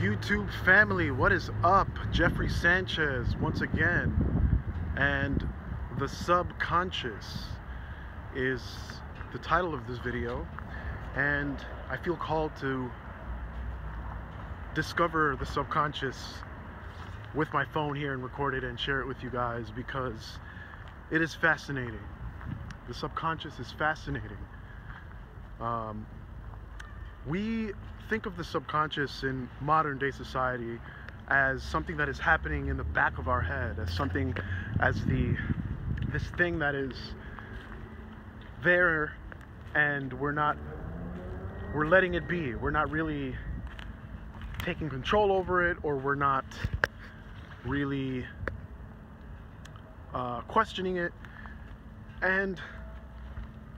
YouTube family, what is up? Jeffrey Sánchez once again, and the subconscious is the title of this video, and I feel called to discover the subconscious with my phone here and record it and share it with you guys because it is fascinating. The subconscious is fascinating. We think of the subconscious in modern day society as something that is happening in the back of our head, as something, as this thing that is there and we're letting it be. We're not really taking control over it, or we're not really questioning it. And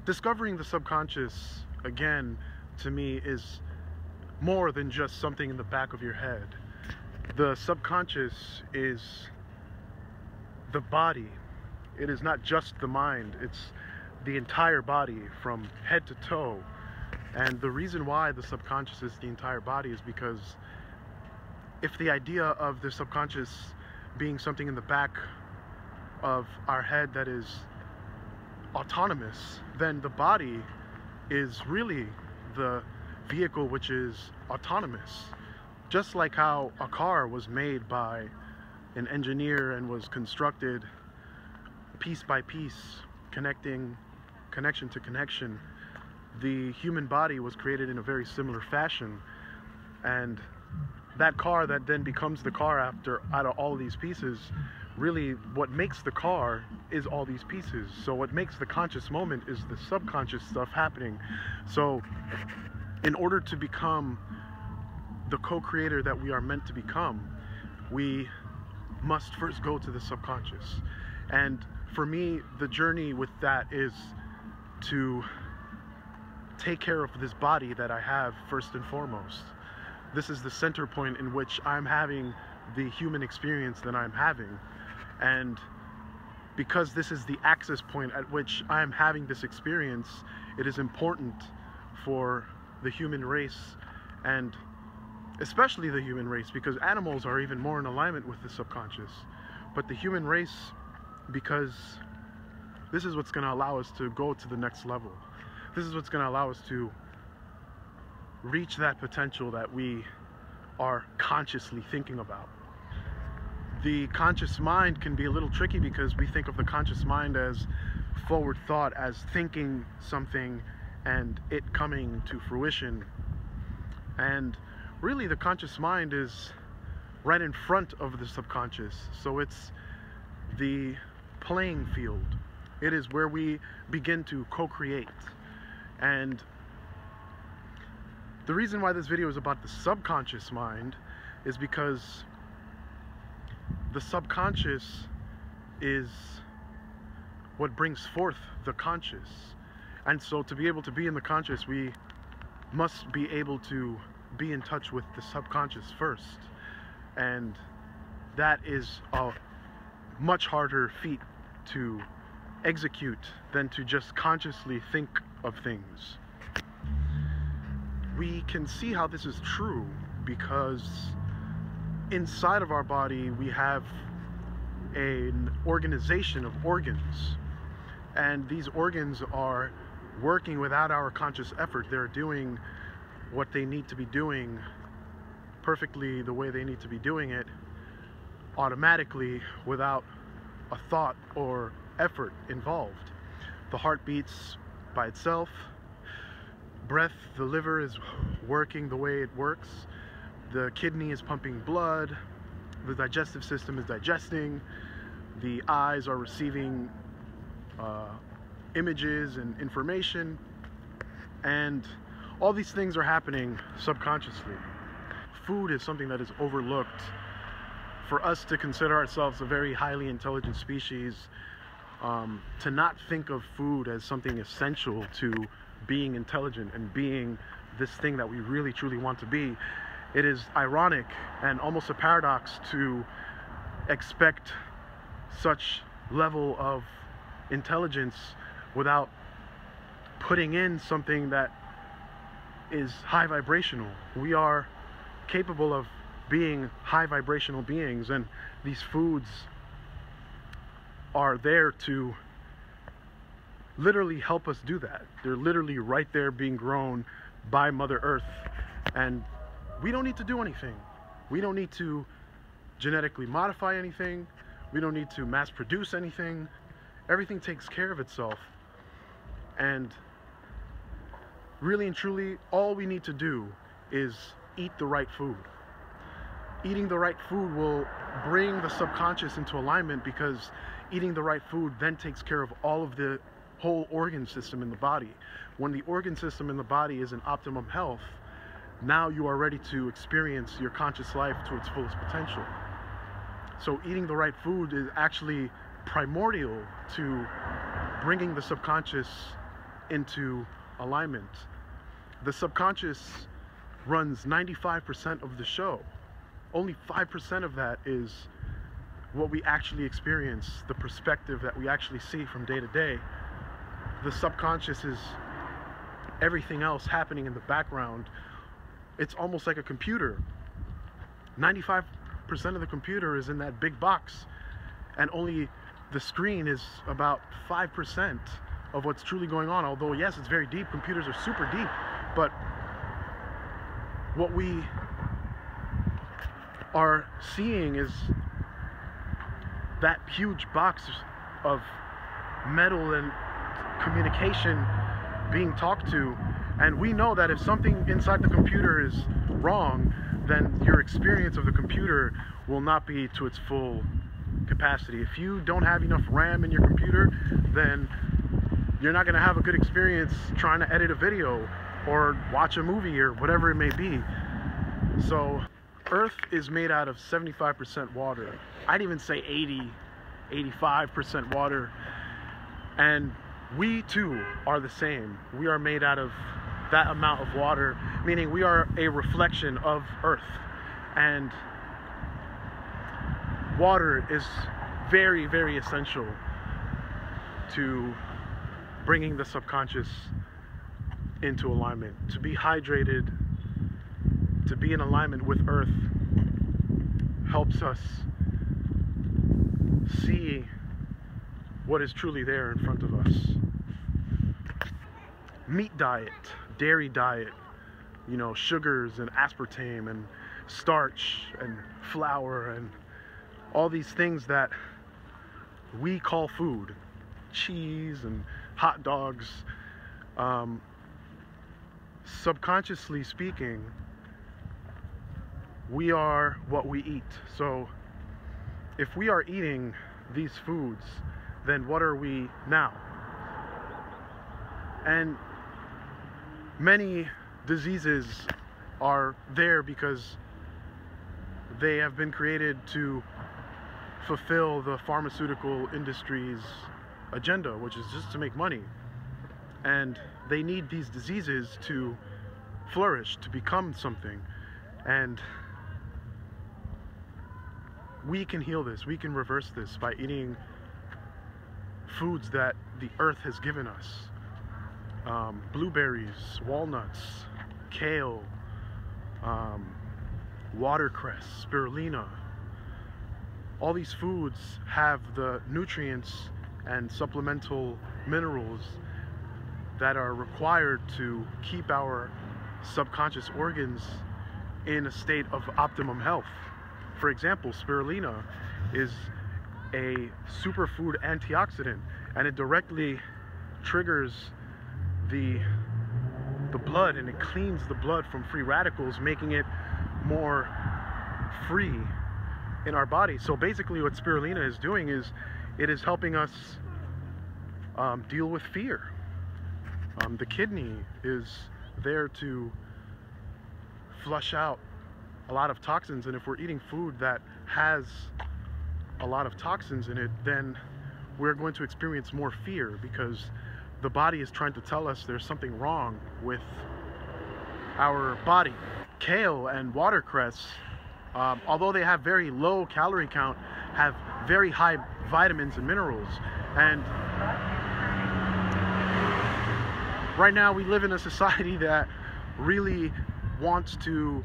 discovering the subconscious, again, to me, is more than just something in the back of your head. The subconscious is the body. It is not just the mind, it's the entire body from head to toe. And the reason why the subconscious is the entire body is because if the idea of the subconscious being something in the back of our head that is autonomous, then the body is really the vehicle which is autonomous. Just like how a car was made by an engineer and was constructed piece by piece, connection to connection, the human body was created in a very similar fashion. And that car that then becomes the car after, out of all these pieces, really what makes the car is all these pieces. So what makes the conscious moment is the subconscious stuff happening. So in order to become the co-creator that we are meant to become, we must first go to the subconscious. And for me, the journey with that is to take care of this body that I have first and foremost. This is the center point in which I'm having the human experience that I'm having. And because this is the access point at which I'm having this experience, it is important for the human race, and especially the human race, because animals are even more in alignment with the subconscious. But the human race, because this is what's going to allow us to go to the next level. This is what's going to allow us to reach that potential that we are consciously thinking about. The conscious mind can be a little tricky because we think of the conscious mind as forward thought, as thinking something and it coming to fruition. And really the conscious mind is right in front of the subconscious. So it's the playing field. It is where we begin to co-create. And the reason why this video is about the subconscious mind is because the subconscious is what brings forth the conscious. And so to be able to be in the conscious, we must be able to be in touch with the subconscious first. And that is a much harder feat to execute than to just consciously think of things. We can see how this is true because inside of our body we have an organization of organs, and these organs are working without our conscious effort. They're doing what they need to be doing perfectly, the way they need to be doing it, automatically, without a thought or effort involved. The heart beats by itself. Breath, the liver is working the way it works. The kidney is pumping blood. The digestive system is digesting. The eyes are receiving images and information. And all these things are happening subconsciously. Food is something that is overlooked. For us to consider ourselves a very highly intelligent species, to not think of food as something essential to being intelligent and being this thing that we really truly want to be, it is ironic and almost a paradox to expect such level of intelligence without putting in something that is high vibrational. We are capable of being high vibrational beings, and these foods are there to literally help us do that. They're literally right there being grown by Mother Earth, and we don't need to do anything. We don't need to genetically modify anything. We don't need to mass produce anything. Everything takes care of itself, and really and truly all we need to do is eat the right food. Eating the right food will bring the subconscious into alignment, because eating the right food then takes care of all of the whole organ system in the body. When the organ system in the body is in optimum health, now you are ready to experience your conscious life to its fullest potential. So eating the right food is actually primordial to bringing the subconscious into alignment. The subconscious runs 95% of the show. Only 5% of that is what we actually experience, the perspective that we actually see from day to day. The subconscious is everything else happening in the background. It's almost like a computer. 95% of the computer is in that big box, and only the screen is about 5% of what's truly going on. Although, yes, it's very deep. Computers are super deep. But what we are seeing is that huge box of metal and communication being talked to, and we know that if something inside the computer is wrong, then your experience of the computer will not be to its full capacity. If you don't have enough RAM in your computer, then you're not going to have a good experience trying to edit a video or watch a movie or whatever it may be. So Earth is made out of 75% water. I'd even say 80, 85% water. And we too are the same. We are made out of that amount of water, meaning we are a reflection of Earth. And water is very, very essential to bringing the subconscious into alignment, to be hydrated. To be in alignment with Earth helps us see what is truly there in front of us. Meat diet, dairy diet, you know, sugars and aspartame and starch and flour and all these things that we call food, cheese and hot dogs. Subconsciously speaking, we are what we eat. So if we are eating these foods, then what are we now? And many diseases are there because they have been created to fulfill the pharmaceutical industry's agenda, which is just to make money. And they need these diseases to flourish, to become something. And we can heal this. We can reverse this by eating foods that the Earth has given us. Blueberries, walnuts, kale, watercress, spirulina. All these foods have the nutrients and supplemental minerals that are required to keep our subconscious organs in a state of optimum health. For example, spirulina is a superfood antioxidant, and it directly triggers the blood, and it cleans the blood from free radicals, making it more free in our body. So basically what spirulina is doing is it is helping us deal with fear. The kidney is there to flush out a lot of toxins, and if we're eating food that has a lot of toxins in it, then we're going to experience more fear, because the body is trying to tell us there's something wrong with our body. Kale and watercress, although they have very low calorie count, have very high vitamins and minerals. And right now we live in a society that really wants to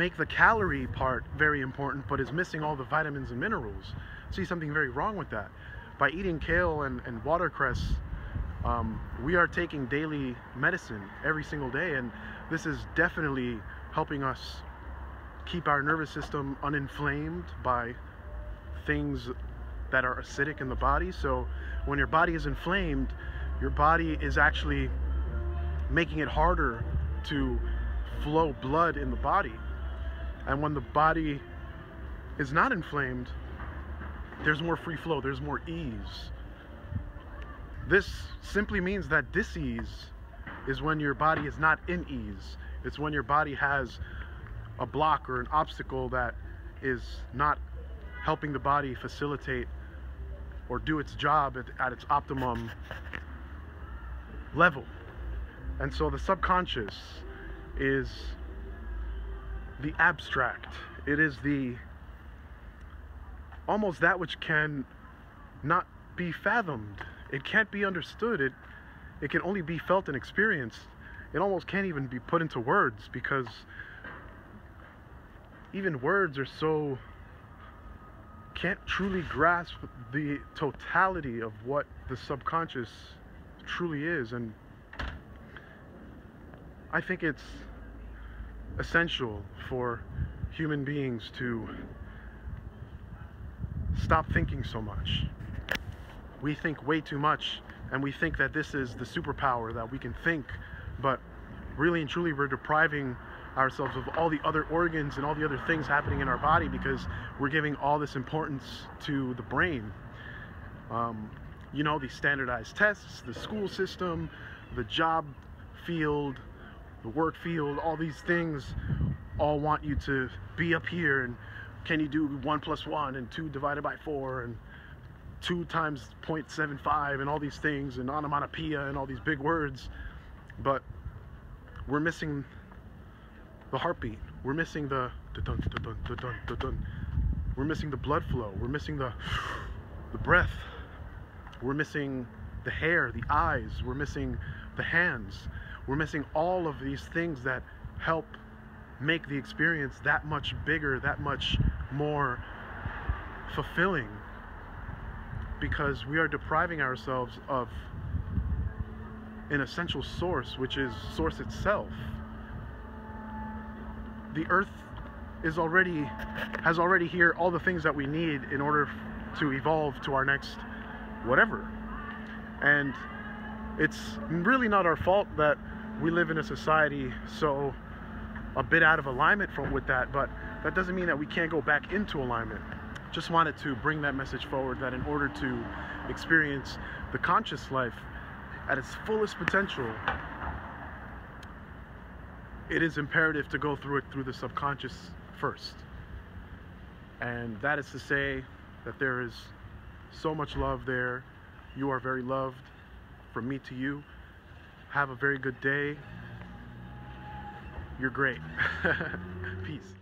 make the calorie part very important, but is missing all the vitamins and minerals. I see something very wrong with that. By eating kale and watercress, we are taking daily medicine every single day, and this is definitely helping us keep our nervous system uninflamed by things that are acidic in the body. So when your body is inflamed, your body is actually making it harder to flow blood in the body. And when the body is not inflamed, there's more free flow, there's more ease. This simply means that dis-ease is when your body is not in ease. It's when your body has a block or an obstacle that is not helping the body facilitate or do its job at its optimum level. And so the subconscious is the abstract. It is the almost that which can not be fathomed. It can't be understood. It can only be felt and experienced. It almost can't even be put into words, because even words are so, can't truly grasp the totality of what the subconscious truly is. And I think it's essential for human beings to stop thinking so much. We think way too much, and we think that this is the superpower, that we can think, but really and truly we're depriving ourselves of all the other organs and all the other things happening in our body, because we're giving all this importance to the brain. You know, the standardized tests, the school system, the job field, the work field, all these things all want you to be up here, and can you do 1 + 1 and 2 divided by 4 and 2 times 0.75 and all these things, and onomatopoeia and all these big words. But we're missing the heartbeat, we're missing the dun dun dun dun dun dun, we're missing the blood flow, we're missing the breath, we're missing the hair, the eyes, we're missing the hands, we're missing all of these things that help make the experience that much bigger, that much more fulfilling, because we are depriving ourselves of an essential source, which is source itself. The earth has already here all the things that we need in order to evolve to our next whatever. And it's really not our fault that we live in a society so a bit out of alignment with that, but that doesn't mean that we can't go back into alignment. Just wanted to bring that message forward, that in order to experience the conscious life at its fullest potential, it is imperative to go through it through the subconscious first. And that is to say that there is so much love there. You are very loved. From me to you, have a very good day. You're great. Peace.